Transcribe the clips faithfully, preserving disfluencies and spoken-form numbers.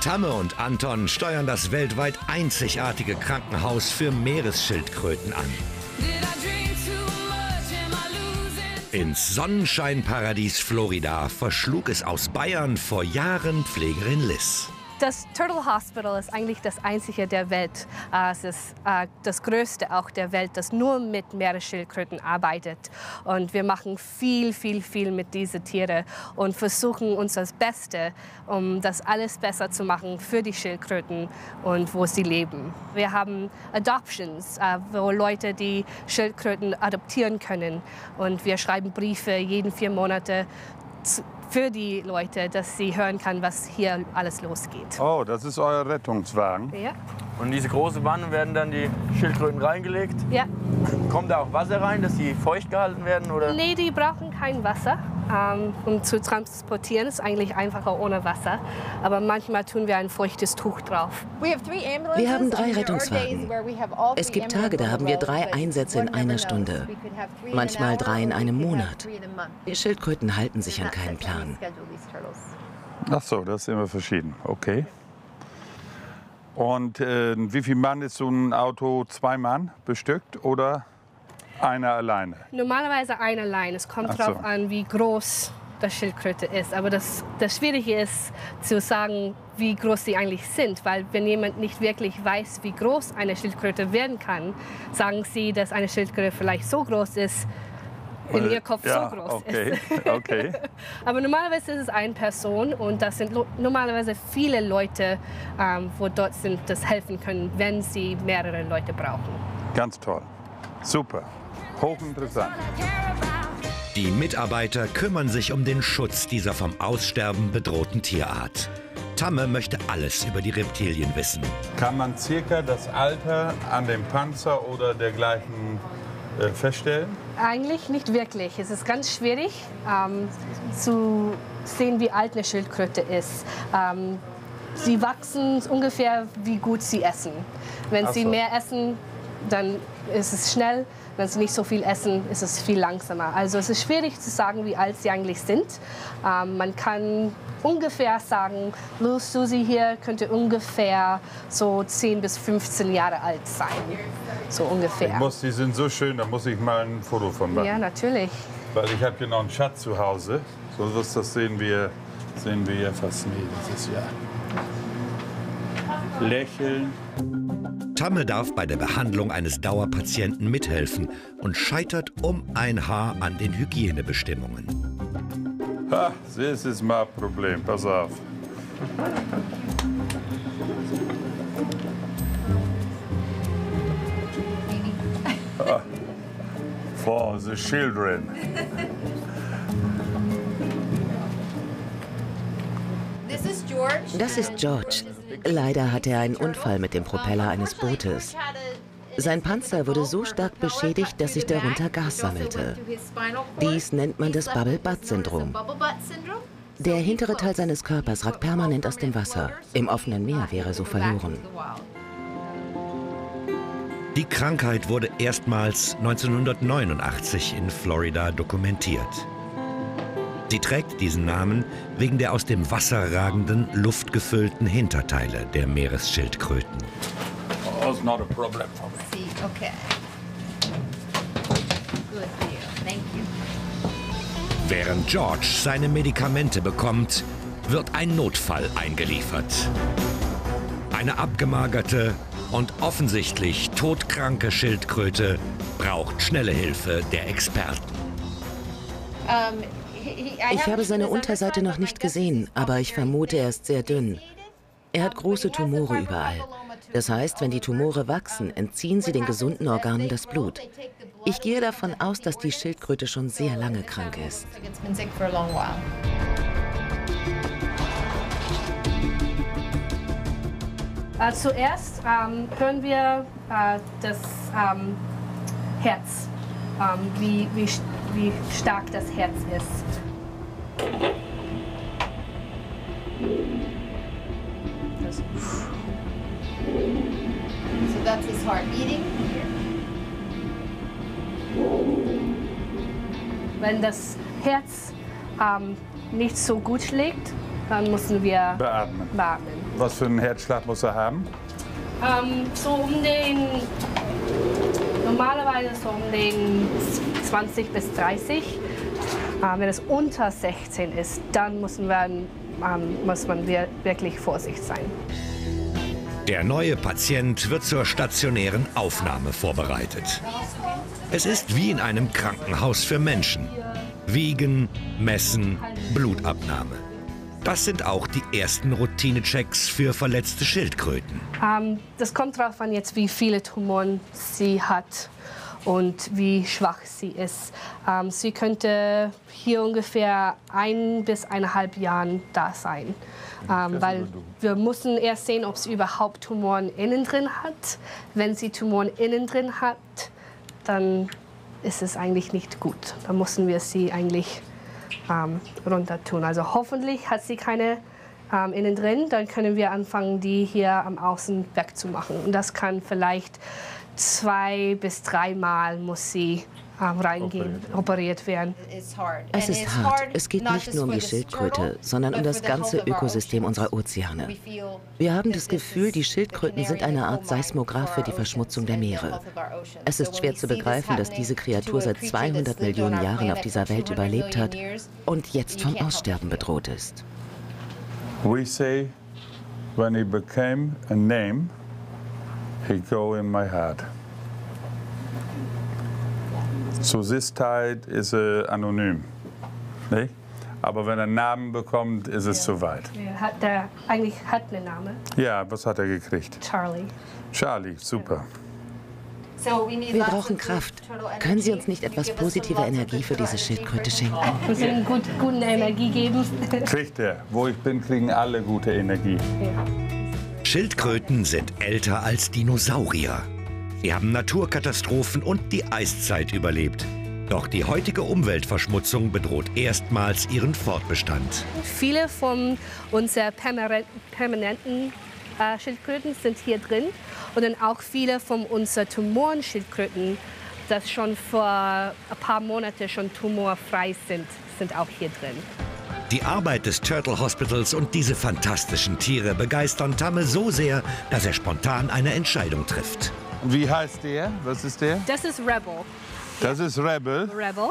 Tamme und Anton steuern das weltweit einzigartige Krankenhaus für Meeresschildkröten an. Ins Sonnenscheinparadies Florida verschlug es aus Bayern vor Jahren Pflegerin Liz. Das Turtle Hospital ist eigentlich das einzige der Welt. Es ist das größte auch der Welt, das nur mit Meeresschildkröten arbeitet. Und wir machen viel, viel, viel mit diesen Tieren und versuchen uns das Beste, um das alles besser zu machen für die Schildkröten und wo sie leben. Wir haben Adoptions, wo Leute die Schildkröten adoptieren können. Und wir schreiben Briefe jeden vier Monate zu für die Leute, dass sie hören kann, was hier alles losgeht. Oh, das ist euer Rettungswagen? Ja. Und in diese große Wanne werden dann die Schildkröten reingelegt? Ja. Kommt da auch Wasser rein, dass sie feucht gehalten werden? Oder? Nee, die brauchen kein Wasser. Ähm, um zu transportieren ist eigentlich einfacher ohne Wasser. Aber manchmal tun wir ein feuchtes Tuch drauf. Wir haben drei Rettungswagen. Es gibt Tage, da haben wir drei Einsätze in einer Stunde. Manchmal drei in einem Monat. Die Schildkröten halten sich an keinen Plan. Ach so, das ist immer verschieden. Okay. Und äh, wie viel Mann ist so ein Auto? Zwei Mann bestückt oder einer alleine? Normalerweise einer alleine. Es kommt so darauf an, wie groß das Schildkröte ist. Aber das, das Schwierige ist, zu sagen, wie groß sie eigentlich sind. Weil wenn jemand nicht wirklich weiß, wie groß eine Schildkröte werden kann, sagen sie, dass eine Schildkröte vielleicht so groß ist, in ihr Kopf ja, so groß okay, ist. Okay. Aber normalerweise ist es eine Person und das sind normalerweise viele Leute, ähm, wo dort sind, das helfen können, wenn sie mehrere Leute brauchen. Ganz toll. Super. Hochinteressant. Die Mitarbeiter kümmern sich um den Schutz dieser vom Aussterben bedrohten Tierart. Tamme möchte alles über die Reptilien wissen. Kann man circa das Alter an dem Panzer oder dergleichen äh, feststellen? Eigentlich nicht wirklich. Es ist ganz schwierig ähm, zu sehen, wie alt eine Schildkröte ist. Ähm, sie wachsen ungefähr, wie gut sie essen. Wenn Ach so. sie mehr essen, dann ist es schnell. Wenn sie nicht so viel essen, ist es viel langsamer. Also es ist schwierig zu sagen, wie alt sie eigentlich sind. Ähm, man kann ungefähr sagen, Luz Susi hier könnte ungefähr so zehn bis fünfzehn Jahre alt sein. So ungefähr. Ich muss, die sind so schön, da muss ich mal ein Foto von machen. Ja, natürlich. Weil ich habe genau einen Schatz zu Hause. So was, das sehen wir, sehen wir ja fast nie dieses Jahr. Lächeln. Tamme darf bei der Behandlung eines Dauerpatienten mithelfen und scheitert um ein Haar an den Hygienebestimmungen. Ha, das ist mein Problem, pass auf. Ah, for the children. Das ist George. Leider hatte er einen Unfall mit dem Propeller eines Bootes. Sein Panzer wurde so stark beschädigt, dass sich darunter Gas sammelte. Dies nennt man das Bubble-Butt-Syndrom. Der hintere Teil seines Körpers ragt permanent aus dem Wasser. Im offenen Meer wäre er so verloren. Die Krankheit wurde erstmals neunzehnhundertneunundachtzig in Florida dokumentiert. Sie trägt diesen Namen wegen der aus dem Wasser ragenden, luftgefüllten Hinterteile der Meeresschildkröten. Oh, it's not a problem for me. See, okay. Good deal. Thank you. Während George seine Medikamente bekommt, wird ein Notfall eingeliefert. Eine abgemagerte und offensichtlich todkranke Schildkröte braucht schnelle Hilfe der Experten. Um, Ich habe seine Unterseite noch nicht gesehen, aber ich vermute, er ist sehr dünn. Er hat große Tumore überall. Das heißt, wenn die Tumore wachsen, entziehen sie den gesunden Organen das Blut. Ich gehe davon aus, dass die Schildkröte schon sehr lange krank ist. Äh, zuerst ähm, hören wir äh, das ähm, Herz. Ähm, wie, wie, wie stark das Herz ist. So that's his heart beating. Wenn das Herz ähm, nicht so gut schlägt, dann müssen wir beatmen. beatmen. Was für einen Herzschlag muss er haben? Ähm, so um den, normalerweise so um den zwanzig bis dreißig. Ähm, wenn es unter sechzehn ist, dann müssen wir, ähm, muss man wirklich vorsichtig sein. Der neue Patient wird zur stationären Aufnahme vorbereitet. Es ist wie in einem Krankenhaus für Menschen. Wiegen, messen, Blutabnahme. Das sind auch die ersten Routinechecks für verletzte Schildkröten. Ähm, das kommt darauf an, jetzt, wie viele Tumoren sie hat und wie schwach sie ist. Ähm, sie könnte hier ungefähr ein bis eineinhalb Jahren da sein. Ähm, weil wir müssen erst sehen, ob sie überhaupt Tumoren innen drin hat. Wenn sie Tumoren innen drin hat, dann ist es eigentlich nicht gut. Dann müssen wir sie eigentlich ähm, runter tun. Also hoffentlich hat sie keine ähm, innen drin. Dann können wir anfangen, die hier am Außen wegzumachen. Und das kann vielleicht zwei bis dreimal muss sie ähm, reingehen, operiert werden. Es ist hart. Es geht nicht nur um die Schildkröte, sondern um das ganze Ökosystem unserer Ozeane. Wir haben das Gefühl, die Schildkröten sind eine Art Seismograph für die Verschmutzung der Meere. Es ist schwer zu begreifen, dass diese Kreatur seit zweihundert Millionen Jahren auf dieser Welt überlebt hat und jetzt vom Aussterben bedroht ist. We say, when he became a name, he go in my heart. Zu this time ist er anonym. Nee? Aber wenn er einen Namen bekommt, ist es ja zu weit. Ja, hat er, eigentlich hat er einen Namen. Ja, was hat er gekriegt? Charlie. Charlie, super. Wir brauchen Kraft. Können Sie uns nicht etwas positive Energie für diese Schildkröte schenken? Wir müssen gut, gute Energie geben. Kriegt er. Wo ich bin, kriegen alle gute Energie. Ja. Schildkröten sind älter als Dinosaurier. Sie haben Naturkatastrophen und die Eiszeit überlebt. Doch die heutige Umweltverschmutzung bedroht erstmals ihren Fortbestand. Viele von unseren permanenten äh, Schildkröten sind hier drin. Und dann auch viele von unseren Tumorenschildkröten, das schon vor ein paar Monaten schon tumorfrei sind, sind auch hier drin. Die Arbeit des Turtle Hospitals und diese fantastischen Tiere begeistern Tamme so sehr, dass er spontan eine Entscheidung trifft. Wie heißt der? Was ist der? Das ist Rebel. Das ist Rebel? Rebel.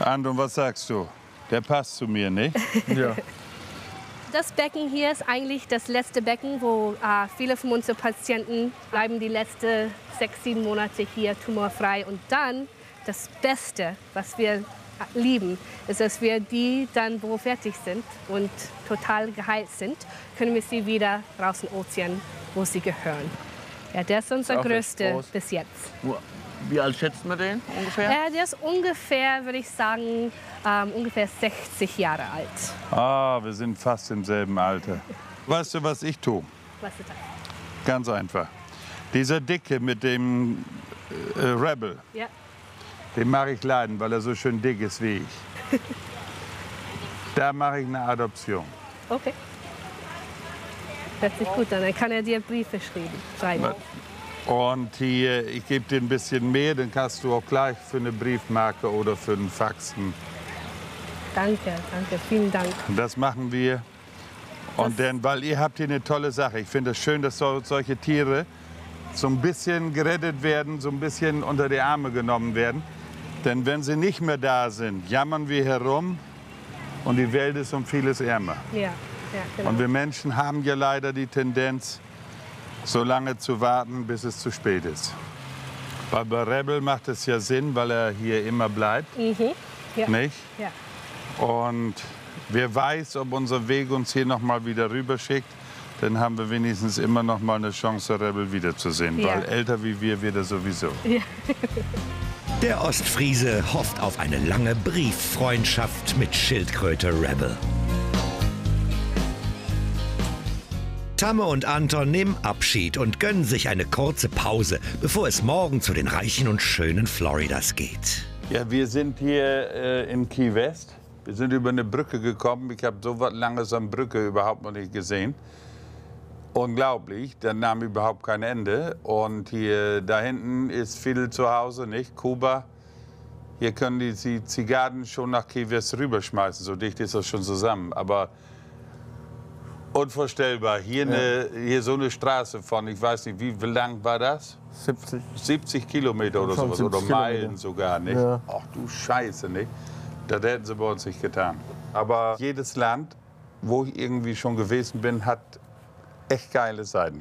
Anton, was sagst du? Der passt zu mir, nicht? Ja. Das Becken hier ist eigentlich das letzte Becken, wo äh, viele von unseren Patienten bleiben die letzten sechs, sieben Monate hier tumorfrei. Und dann das Beste, was wir lieben, ist, dass wir die dann, wo fertig sind und total geheilt sind, können wir sie wieder draußen in den Ozean, wo sie gehören. Ja, der ist unser größter bis jetzt. Wie alt schätzt man den ungefähr? Ja, der ist ungefähr, würde ich sagen, ähm, ungefähr sechzig Jahre alt. Ah, wir sind fast im selben Alter. Weißt du, was ich tue? Was ist das? Ganz einfach. Dieser Dicke mit dem äh, Rebel. Ja. Den mache ich leiden, weil er so schön dick ist wie ich. Da mache ich eine Adoption. Okay. Hört sich gut an. Dann kann er dir Briefe schreiben. Und hier, ich gebe dir ein bisschen mehr, dann kannst du auch gleich für eine Briefmarke oder für einen Faxen. Danke, danke, vielen Dank. Das machen wir. Und das denn, weil ihr habt hier eine tolle Sache. Ich finde es schön, dass so, solche Tiere so ein bisschen gerettet werden, so ein bisschen unter die Arme genommen werden. Denn wenn sie nicht mehr da sind, jammern wir herum und die Welt ist um vieles ärmer. Ja. Ja, genau. Und wir Menschen haben ja leider die Tendenz, so lange zu warten, bis es zu spät ist. Bei Rebel macht es ja Sinn, weil er hier immer bleibt, mhm. Ja. Nicht? Ja. Und wer weiß, ob unser Weg uns hier noch mal wieder rüber schickt, dann haben wir wenigstens immer noch mal eine Chance, Rebel wiederzusehen, ja. Weil älter wie wir wird er sowieso. Ja. Der Ostfriese hofft auf eine lange Brieffreundschaft mit Schildkröte Rebel. Tamme und Anton nehmen Abschied und gönnen sich eine kurze Pause, bevor es morgen zu den reichen und schönen Floridas geht. Ja, wir sind hier äh, in Key West. Wir sind über eine Brücke gekommen. Ich habe so was Langes an Brücke überhaupt noch nicht gesehen. Unglaublich, der nahm überhaupt kein Ende. Und hier da hinten ist viel zu Hause, nicht? Kuba. Hier können die, die Zigarren schon nach Key West rüberschmeißen. So dicht ist das schon zusammen. Aber Unvorstellbar. Hier, ja. eine, hier so eine Straße von, ich weiß nicht, wie lang war das? siebzig. siebzig Kilometer oder sowas, oder Meilen Kilometer. Sogar, nicht? Ja. Ach du Scheiße, nicht? Das hätten sie bei uns nicht getan. Aber jedes Land, wo ich irgendwie schon gewesen bin, hat echt geile Seiten.